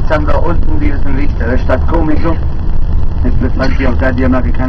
rechts haben wir unten dieses Licht, Stadt Comico. Jetzt wird man hier auf der die amerikanische